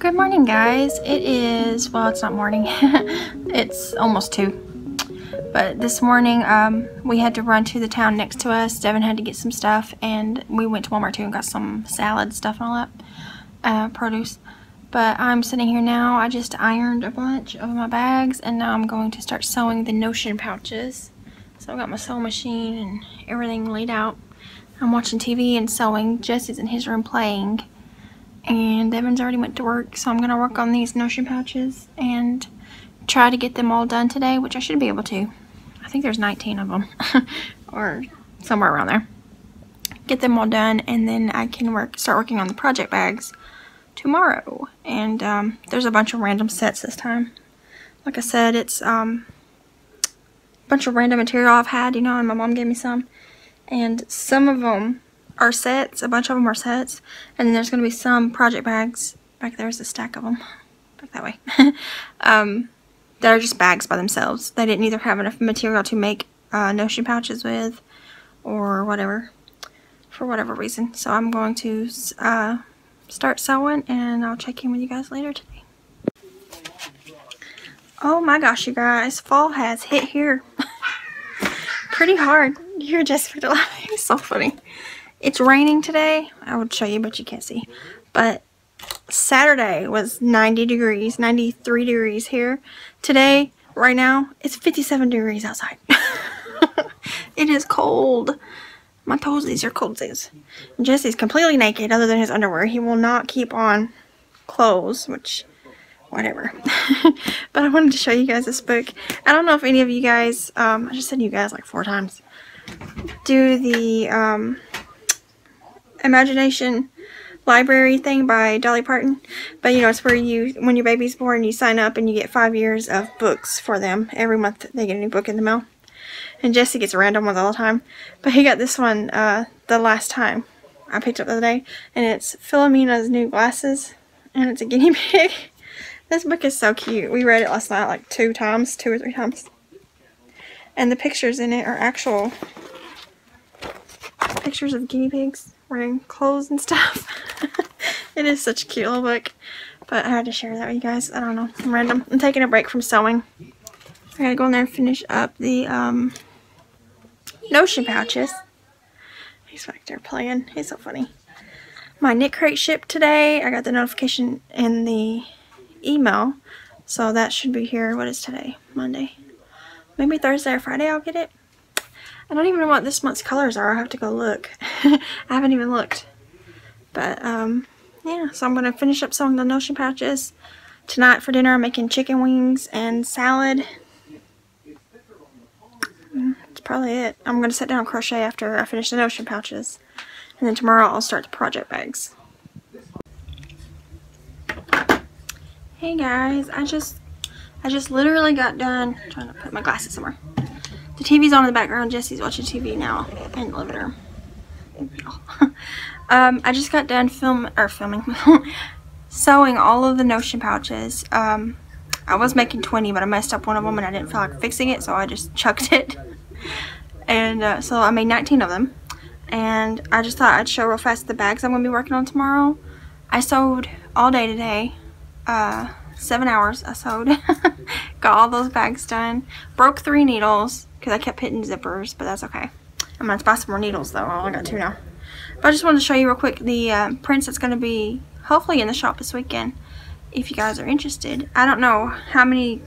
Good morning, guys. It is, well, it's not morning. It's almost 2. But this morning, we had to run to the town next to us. Devin had to get some stuff, and we went to Walmart too and got some salad stuff and all that, produce. But I'm sitting here now. I just ironed a bunch of my bags, and now I'm going to start sewing the notion pouches. So I've got my sewing machine and everything laid out. I'm watching TV and sewing. Jesse's in his room playing. And Devin's already went to work, so I'm going to work on these notion pouches and try to get them all done today, which I should be able to. I think there's 19 of them, or somewhere around there. Get them all done, and then I can start working on the project bags tomorrow. And there's a bunch of random sets this time. Like I said, it's a bunch of random material I've had, you know, and my mom gave me some. And some of them are sets, a bunch of them are sets, and then there's going to be some project bags. Back there's a stack of them, back that way. They're just bags by themselves. They didn't either have enough material to make notion pouches with, or whatever, for whatever reason. So I'm going to start sewing, and I'll check in with you guys later today. Oh my gosh, you guys, fall has hit here. Pretty hard. You're just for the laugh. It's so funny. It's raining today. I would show you, but you can't see. But Saturday was 90 degrees, 93 degrees here. Today, right now, it's 57 degrees outside. It is cold. My toesies are coldsies. Jesse's completely naked other than his underwear. He will not keep on clothes, which, whatever. But I wanted to show you guys this book. I don't know if any of you guys, I just said you guys like 4 times, do the, Imagination library thing by Dolly Parton, but you know, it's where you, when your baby's born, you sign up and you get 5 years of books for them. Every month they get a new book in the mail, and Jesse gets random ones all the time, but he got this one the last time I picked up the other day, and it's Philomena's New Glasses, and it's a guinea pig. This book is so cute. We read it last night like 2 or 3 times, and the pictures in it are actual pictures of guinea pigs wearing clothes and stuff. It is such a cute little book, but I had to share that with you guys. I don't know, I'm random. I'm taking a break from sewing. I gotta go in there and finish up the notion pouches. He's back there playing. He's so funny. My KnitCrate shipped today. I got the notification in the email, so that should be here. What is today? Monday. Maybe Thursday or Friday I'll get it. I don't even know what this month's colors are. I'll have to go look. I haven't even looked. But, yeah. So I'm going to finish up sewing the notion pouches. Tonight for dinner I'm making chicken wings and salad. That's probably it. I'm going to sit down and crochet after I finish the notion pouches. And then tomorrow I'll start the project bags. Hey guys. I just literally got done trying to put my glasses somewhere. The TV's on in the background. Jesse's watching TV now in the living room. I just got done filming, sewing all of the notion pouches. I was making 20, but I messed up one of them and I didn't feel like fixing it, so I just chucked it. And so I made 19 of them. And I just thought I'd show real fast the bags I'm going to be working on tomorrow. I sewed all day today. 7 hours I sewed. Got all those bags done. Broke 3 needles because I kept hitting zippers, but that's okay. I'm going to buy some more needles though. I only got 2 now. But I just wanted to show you real quick the prints that's going to be hopefully in the shop this weekend if you guys are interested. I don't know how many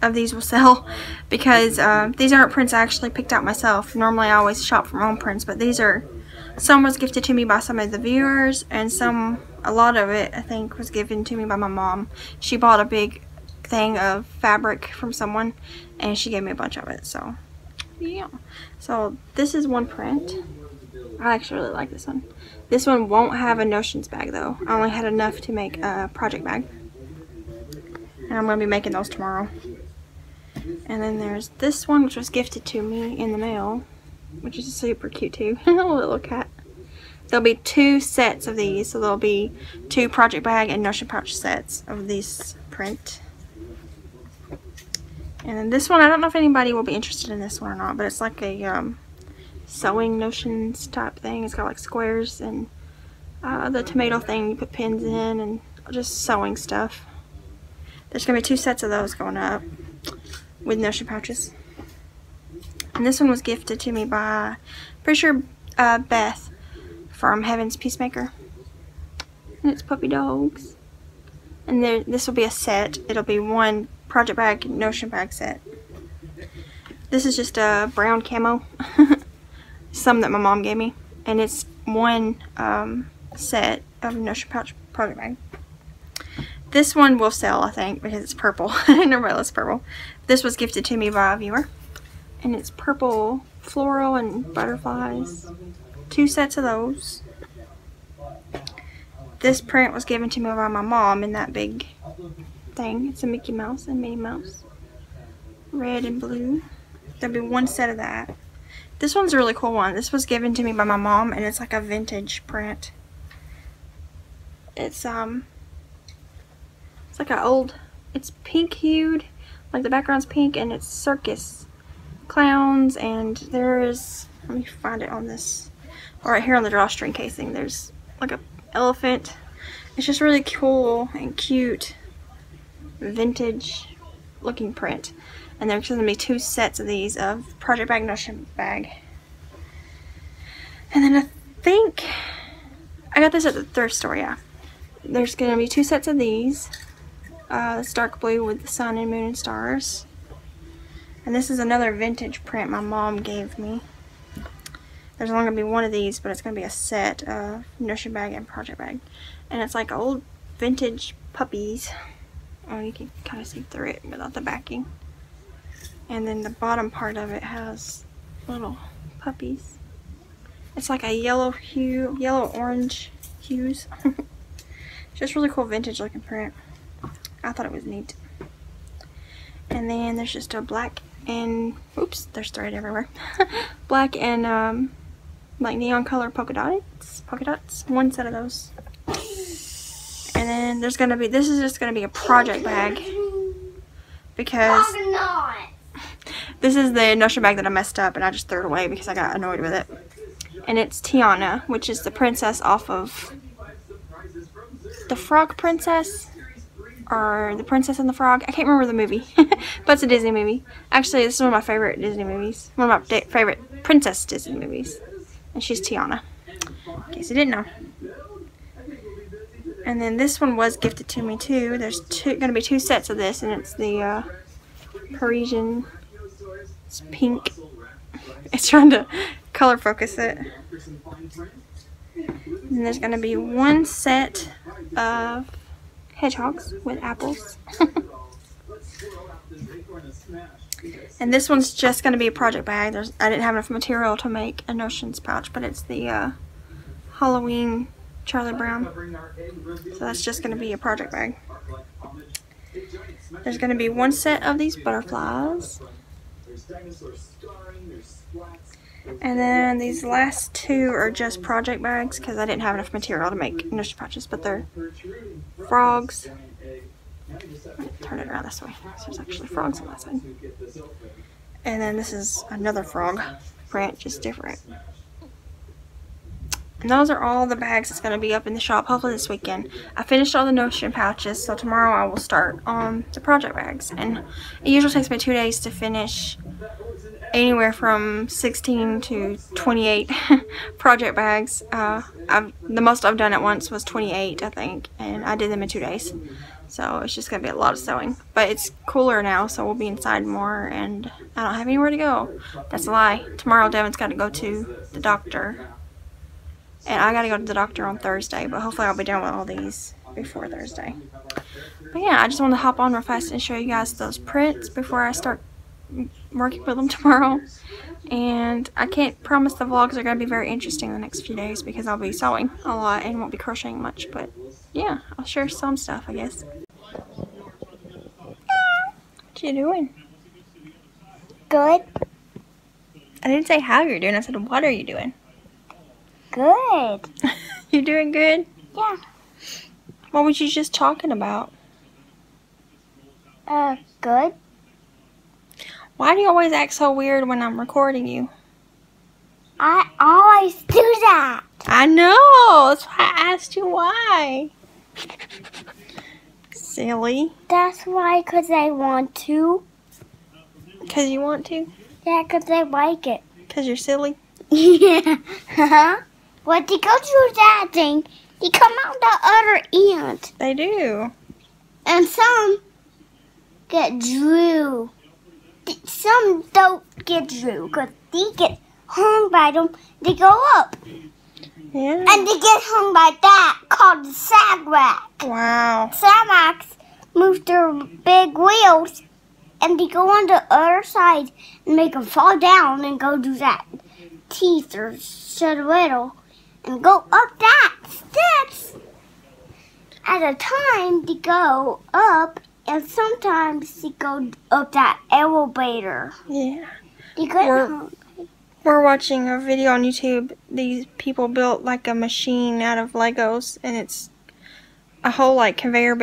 of these will sell because these aren't prints I actually picked out myself. Normally I always shop for my own prints, but these are, some was gifted to me by some of the viewers, and some, a lot of it I think was given to me by my mom. She bought a big thing of fabric from someone and she gave me a bunch of it, so yeah. So this is one print. I actually really like this one. This one won't have a notions bag though. I only had enough to make a project bag, and I'm going to be making those tomorrow. And then there's this one which was gifted to me in the mail, which is super cute too. A little cat. There'll be 2 sets of these, so there'll be 2 project bag and notion pouch sets of this print. And then this one, I don't know if anybody will be interested in this one or not, but it's like a sewing notions type thing. It's got like squares and the tomato thing you put pins in and just sewing stuff. There's gonna be two sets of those going up with notion pouches. And this one was gifted to me by, pretty sure, Beth from Heaven's Peacemaker. And it's puppy dogs. And there, this will be a set. It'll be one project bag, notion bag set. This is just a brown camo. Some that my mom gave me. And it's one set of notion pouch project bag. This one will sell, I think, because it's purple. And everybody loves purple. This was gifted to me by a viewer. And it's purple floral and butterflies. Two sets of those. This print was given to me by my mom in that big thing. It's a Mickey Mouse and Minnie Mouse. Red and blue. There'll be one set of that. This one's a really cool one. This was given to me by my mom, and it's like a vintage print. It's like an old, it's pink hued, like the background's pink, and it's circus clowns, and there's, let me find it on this, or right here on the drawstring casing, there's like a elephant. It's just really cool and cute vintage looking print. And there's going to be two sets of these of project bag, notion bag. And then I think I got this at the thrift store. Yeah, there's going to be two sets of these. It's dark blue with the sun and moon and stars. And this is another vintage print my mom gave me. There's only going to be one of these, but it's going to be a set of notion bag and project bag. And it's like old vintage puppies. Oh, you can kind of see through it without the backing. And then the bottom part of it has little puppies. It's like a yellow hue, yellow-orange hues. Just really cool vintage looking print. I thought it was neat. And then there's just a black and, oops, there's thread everywhere. Black and like neon color polka dots, one set of those. And then there's gonna be, this is just gonna be a project bag because this is the notion bag that I messed up and I just threw it away because I got annoyed with it. And it's Tiana, which is the princess off of The Frog Princess or The Princess and the Frog. I can't remember the movie, but it's a Disney movie. Actually, this is one of my favorite Disney movies. One of my favorite princess Disney movies. And she's Tiana, in case you didn't know. And then this one was gifted to me too. There's going to be two sets of this, and it's the Parisian. It's pink. It's trying to color focus it. And there's going to be one set of hedgehogs with apples. And this one's just going to be a project bag. There's, I didn't have enough material to make a notions pouch, but it's the Halloween Charlie Brown. So that's just going to be a project bag. There's going to be one set of these butterflies. And then these last two are just project bags because I didn't have enough material to make notion pouches, but they're frogs. Turn it around this way. So there's actually frogs on that side. And then this is another frog print, just different. And those are all the bags that's going to be up in the shop, hopefully this weekend. I finished all the notion pouches, so tomorrow I will start on the project bags. And it usually takes me 2 days to finish anywhere from 16 to 28 project bags. The most I've done at once was 28, I think, and I did them in 2 days. So it's just going to be a lot of sewing. But it's cooler now, so we'll be inside more, and I don't have anywhere to go. That's a lie. Tomorrow Devin's got to go to the doctor. And I gotta go to the doctor on Thursday, but hopefully I'll be done with all these before Thursday. But yeah, I just wanted to hop on real fast and show you guys those prints before I start working with them tomorrow. And I can't promise the vlogs are gonna be very interesting the next few days because I'll be sewing a lot and won't be crocheting much, but yeah, I'll share some stuff, I guess. What you doing? Good. I didn't say how you're doing, I said what are you doing? Good. You're doing good? Yeah. What were you just talking about? Good. Why do you always act so weird when I'm recording you? I always do that. I know. That's why I asked you why. Silly. That's why, because I want to. Because you want to? Yeah, because I like it. Because you're silly? Yeah. Huh? Well, they go through that thing. They come out the other end. They do. And some get drew. Some don't get drew because they get hung by them. They go up. Yeah. And they get hung by that called the sag rack. Wow. Sag racks move their big wheels and they go on the other side and make them fall down and go do that teeth or shuttle and go up that steps. At a time they go up and sometimes they go up that elevator. Yeah. They get hung. We're watching a video on YouTube. These people built like a machine out of Legos, and it's a whole like conveyor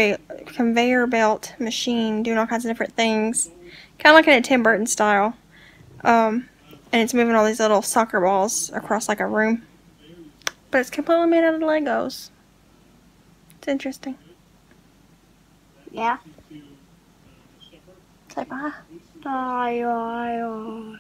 belt machine doing all kinds of different things, kind of like in a Tim Burton style. And it's moving all these little soccer balls across like a room, but it's completely made out of Legos. It's interesting. Yeah. Say bye. Bye.